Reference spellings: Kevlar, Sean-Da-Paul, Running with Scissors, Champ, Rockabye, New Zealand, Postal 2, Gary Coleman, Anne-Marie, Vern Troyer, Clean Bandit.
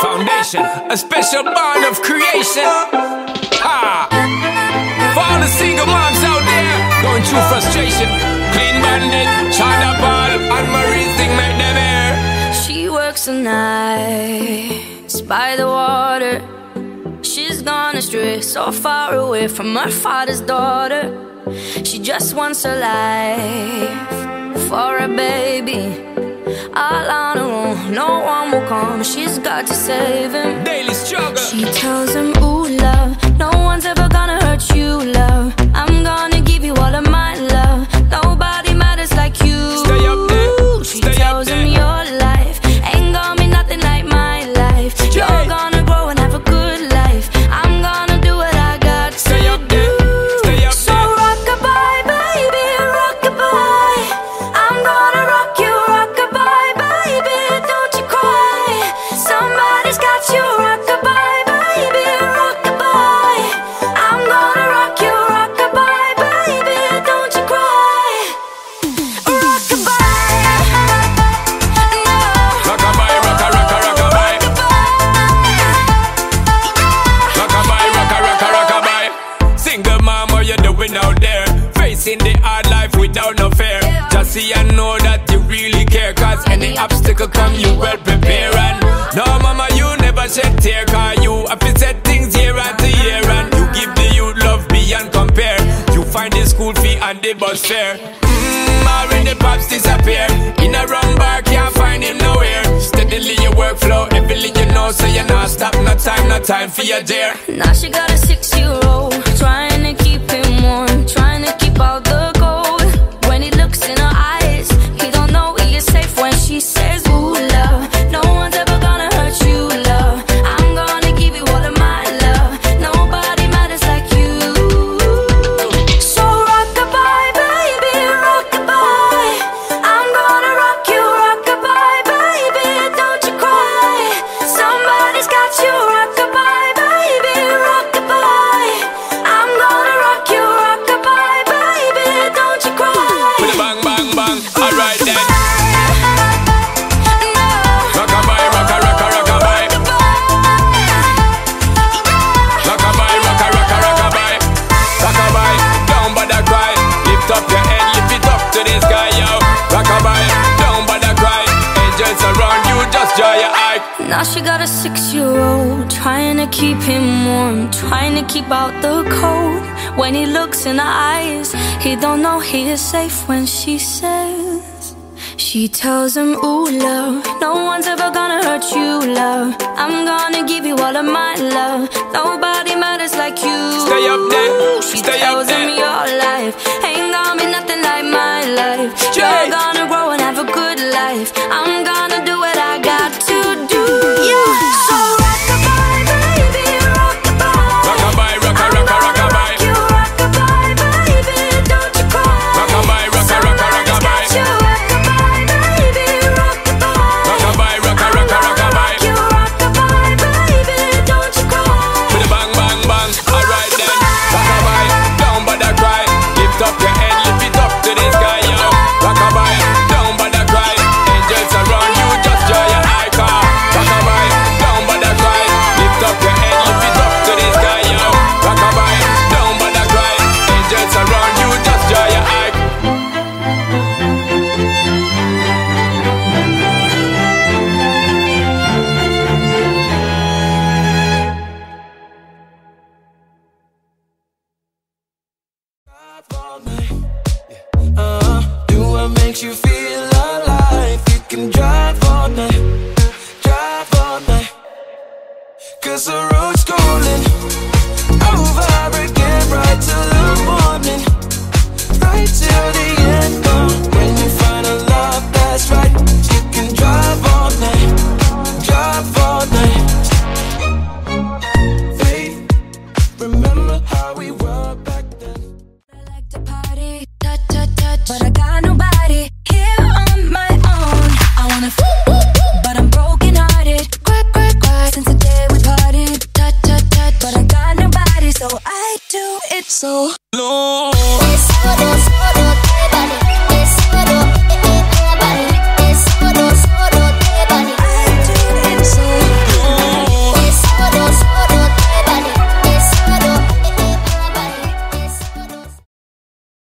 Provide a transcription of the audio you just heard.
foundation, a special bond of creation. Ha! For all the single moms out there going through frustration, Clean Bandit, Sean Paul, Anne-Marie thing made them air. She works the nights by the water. She's gone astray, so far away from her father's daughter. She just wants her life for a baby. All on her own, no one will come. She's got to save him. Daily struggle. She tells him, ooh, love, no one's ever gonna hurt you, love. I'm gonna give you all of my love. Nobody matters like you. Stay up there. She tells him, your life ain't gonna be nothing like my life. You're gonna grow and have a good life. I'm gonna do what I got to. Stay up there. Stay up there. So rock-a-bye, baby, rock-a-bye. I'm gonna rock you. Out there, facing the hard life without no fear. Just see and know that you really care, cause any obstacle come you well prepare. And no mama, you never shed tear, cause you have to set things year after year. And you give the youth love beyond compare. You find the school fee and the bus fare. Already the pops disappear. In a wrong bar, can't find him nowhere. Steadily your workflow, everything you know, so you're not stop. No time, no time for your dear. Now she got a 6-year-old, trying to keep him warm, trying to keep all the gold. When he looks in her eyes, he don't know he is safe when she says, ooh, love, no one's ever gonna hurt you, love. I'm gonna give you all of my love. Nobody matters like you. So rock-a-bye, baby, rock-a-bye. I'm gonna rock you, rock-a-bye, baby, don't you cry. Somebody's got you, rock-a-bye. Now she got a 6-year-old, trying to keep him warm, trying to keep out the cold. When he looks in her eyes, he don't know he is safe when she says. She tells him, ooh, love, no one's ever gonna hurt you, love. I'm gonna give you all of my love. Nobody matters like you. Stay up there. She tells him, your life ain't gonna be nothing like my life. You're gonna grow and have a good life. I'm gonna do what I got to do. So you feel alive, you can drive all night, cause the road's calling, over again, right till the morning, right till the end, when you find a love that's right, you can drive all night, faith, remember how we were back then, I like to party, but I got nobody.